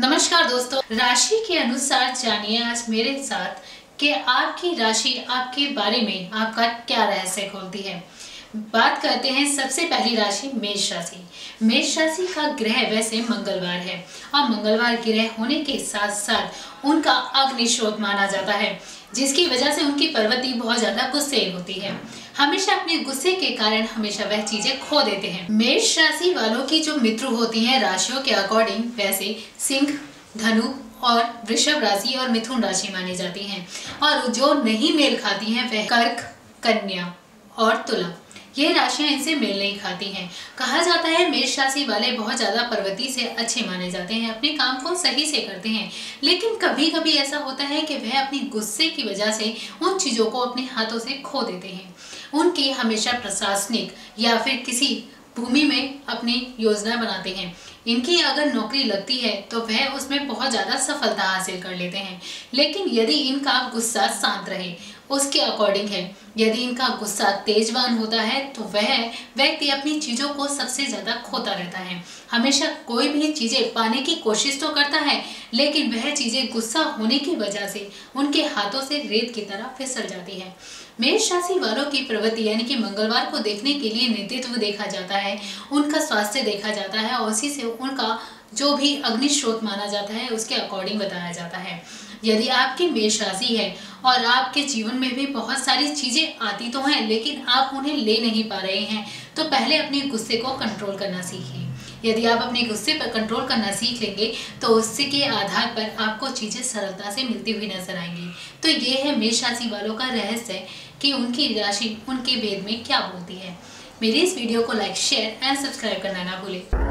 नमस्कार दोस्तों, राशि के अनुसार जानिए आज मेरे साथ कि आपकी राशि आपके बारे में आपका क्या रहस्य खोलती है। बात करते हैं सबसे पहली राशि मेष राशि। मेष राशि का ग्रह वैसे मंगलवार है और मंगलवार ग्रह होने के साथ साथ उनका अग्नि स्रोत माना जाता है, जिसकी वजह से उनकी प्रवृत्ति बहुत ज्यादा गुस्से होती है। हमेशा अपने गुस्से के कारण हमेशा वह चीजें खो देते हैं। मेष राशि वालों की जो मित्र होती हैं राशियों के अकॉर्डिंग वैसे सिंह, धनु और वृषभ राशि और मिथुन राशि मानी जाती हैं, और जो नहीं मेल खाती हैं वह कर्क, कन्या और तुला। ये राशियां इनसे मेल नहीं खाती हैं। कहा जाता है मेष राशि वाले बहुत ज़्यादा प्रवृत्ति से अच्छे माने जाते हैं, अपने काम को सही से करते हैं, लेकिन कभी कभी ऐसा होता है कि वह अपनी गुस्से की वजह से उन चीज़ों को अपने हाथों से खो देते हैं। उनकी हमेशा प्रशासनिक या फिर किसी भूमि में अपनी योजना बनाते हैं। इनकी अगर नौकरी लगती है तो वह उसमें बहुत ज़्यादा सफलता हासिल कर लेते हैं, लेकिन यदि इनका गुस्सा शांत रहे उसके अकॉर्डिंग है। यदि इनका गुस्सा तेजवान होता है तो वह व्यक्ति अपनी चीज़ों को सबसे ज़्यादा खोता रहता है। हमेशा कोई भी चीज़ें पाने की कोशिश तो करता है, लेकिन वह चीज़ें गुस्सा होने की वजह से उनके हाथों से रेत की तरह फिसल जाती है। मेष राशि वालों की प्रवृत्ति यानी कि मंगलवार को देखने के लिए नेतृत्व देखा जाता है, उनका स्वास्थ्य देखा जाता है और उसी से उनका जो भी अग्नि स्रोत माना जाता है उसके अकॉर्डिंग बताया जाता है। यदि आपकी मेष राशि है और आपके जीवन में भी बहुत सारी चीज़ें आती तो हैं लेकिन आप उन्हें ले नहीं पा रहे हैं, तो पहले अपने गुस्से को कंट्रोल करना सीखिए। यदि आप अपने गुस्से पर कंट्रोल करना सीख लेंगे तो उससे के आधार पर आपको चीज़ें सरलता से मिलती हुई नजर आएंगी। तो ये है मेष राशि वालों का रहस्य कि उनकी राशि उनके भेद में क्या बोलती है। मेरी इस वीडियो को लाइक, शेयर एंड सब्सक्राइब करना ना भूलें।